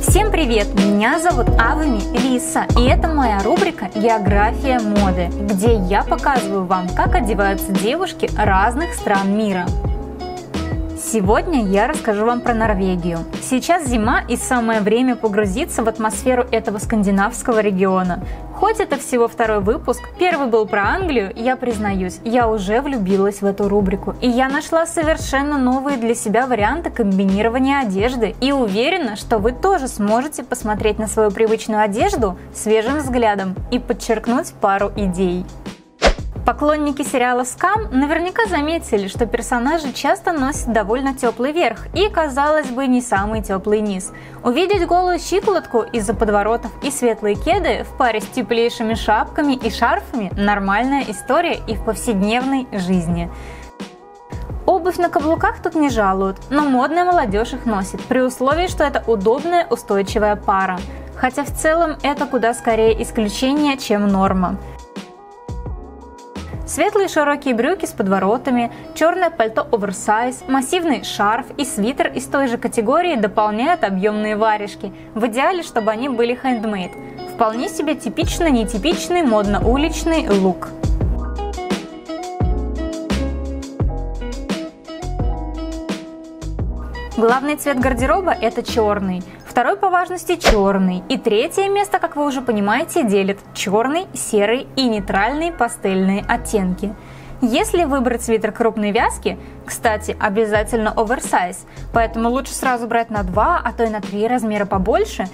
Всем привет! Меня зовут Авеми Лисса, и это моя рубрика «География моды», где я показываю вам, как одеваются девушки разных стран мира. Сегодня я расскажу вам про Норвегию. Сейчас зима, и самое время погрузиться в атмосферу этого скандинавского региона. Хоть это всего второй выпуск, первый был про Англию, я признаюсь, я уже влюбилась в эту рубрику. И я нашла совершенно новые для себя варианты комбинирования одежды. И уверена, что вы тоже сможете посмотреть на свою привычную одежду свежим взглядом и подчеркнуть пару идей. Поклонники сериала «Скам» наверняка заметили, что персонажи часто носят довольно теплый верх и, казалось бы, не самый теплый низ. Увидеть голую щиколотку из-за подворотов и светлые кеды в паре с теплейшими шапками и шарфами – нормальная история и в повседневной жизни. Обувь на каблуках тут не жалуют, но модная молодежь их носит, при условии, что это удобная устойчивая пара. Хотя в целом это куда скорее исключение, чем норма. Светлые широкие брюки с подворотами, черное пальто оверсайз, массивный шарф и свитер из той же категории дополняют объемные варежки, в идеале, чтобы они были хендмейд. Вполне себе типично-нетипичный модно-уличный лук. Главный цвет гардероба – это черный, второй по важности черный, и третье место, как вы уже понимаете, делят черный, серый и нейтральные пастельные оттенки. Если выбрать свитер крупной вязки, кстати, обязательно оверсайз, поэтому лучше сразу брать на 2, а то и на 3 размера побольше.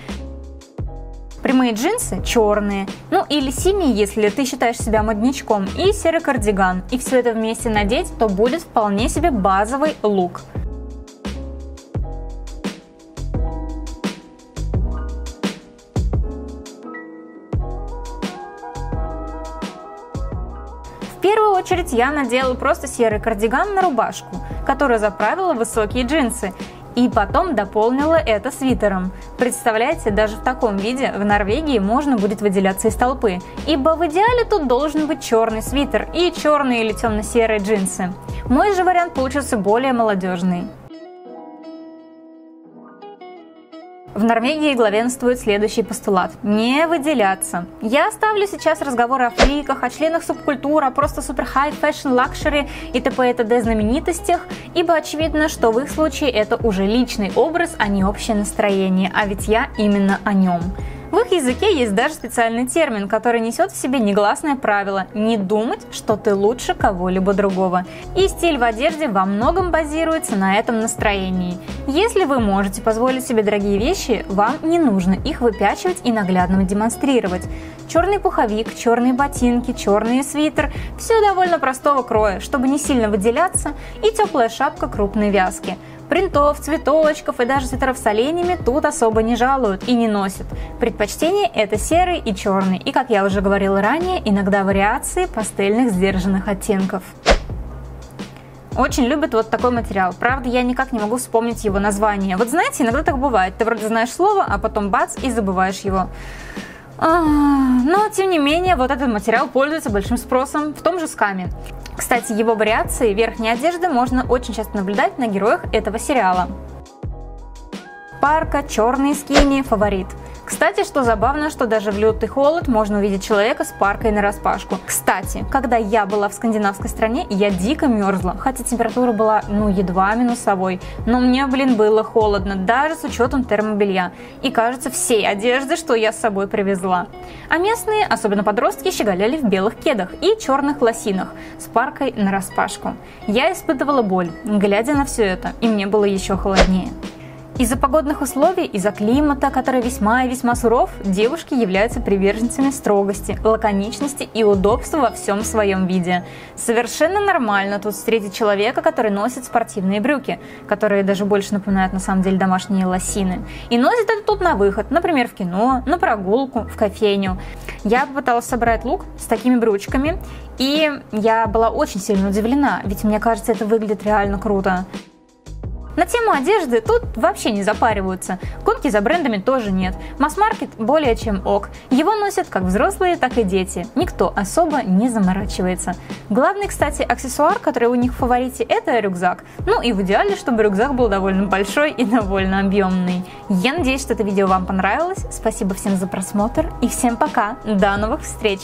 Прямые джинсы черные, ну или синие, если ты считаешь себя модничком, и серый кардиган, и все это вместе надеть, то будет вполне себе базовый лук. В первую очередь я надела просто серый кардиган на рубашку, которую заправила в высокие джинсы, и потом дополнила это свитером. Представляете, даже в таком виде в Норвегии можно будет выделяться из толпы, ибо в идеале тут должен быть черный свитер и черные или темно-серые джинсы. Мой же вариант получился более молодежный. В Норвегии главенствует следующий постулат – не выделяться. Я оставлю сейчас разговоры о фриках, о членах субкультур, о просто супер хай, фэшн, лакшери и т.п. и т.д. знаменитостях, ибо очевидно, что в их случае это уже личный образ, а не общее настроение, а ведь я именно о нем. В их языке есть даже специальный термин, который несет в себе негласное правило – не думать, что ты лучше кого-либо другого. И стиль в одежде во многом базируется на этом настроении. Если вы можете позволить себе дорогие вещи, вам не нужно их выпячивать и наглядно демонстрировать. Черный пуховик, черные ботинки, черный свитер – все довольно простого кроя, чтобы не сильно выделяться, и теплая шапка крупной вязки. Принтов, цветочков и даже свитеров с оленями тут особо не жалуют и не носят. Предпочтение – это серый и черный, и, как я уже говорила ранее, иногда вариации пастельных сдержанных оттенков. Очень любят вот такой материал, правда я никак не могу вспомнить его название. Вот знаете, иногда так бывает, ты вроде знаешь слово, а потом бац и забываешь его. Но тем не менее, вот этот материал пользуется большим спросом в том же Скаме. Кстати, его вариации верхней одежды можно очень часто наблюдать на героях этого сериала. Парка, черные скини, фаворит. Кстати, что забавно, что даже в лютый холод можно увидеть человека с паркой нараспашку. Кстати, когда я была в скандинавской стране, я дико мерзла, хотя температура была, едва минусовой. Но мне, было холодно, даже с учетом термобелья. И, кажется, всей одежды, что я с собой привезла. А местные, особенно подростки, щеголяли в белых кедах и черных лосинах с паркой нараспашку. Я испытывала боль, глядя на все это, и мне было еще холоднее. Из-за погодных условий, из-за климата, который весьма и весьма суров, девушки являются приверженцами строгости, лаконичности и удобства во всем своем виде. Совершенно нормально тут встретить человека, который носит спортивные брюки, которые даже больше напоминают на самом деле домашние лосины. И носит это тут на выход, например, в кино, на прогулку, в кофейню. Я попыталась собрать лук с такими брючками, и я была очень сильно удивлена, ведь мне кажется, это выглядит реально круто. На тему одежды тут вообще не запариваются, гонки за брендами тоже нет, масс-маркет более чем ок, его носят как взрослые, так и дети, никто особо не заморачивается. Главный, кстати, аксессуар, который у них в фаворите, это рюкзак, ну и в идеале, чтобы рюкзак был довольно большой и довольно объемный. Я надеюсь, что это видео вам понравилось, спасибо всем за просмотр и всем пока, до новых встреч!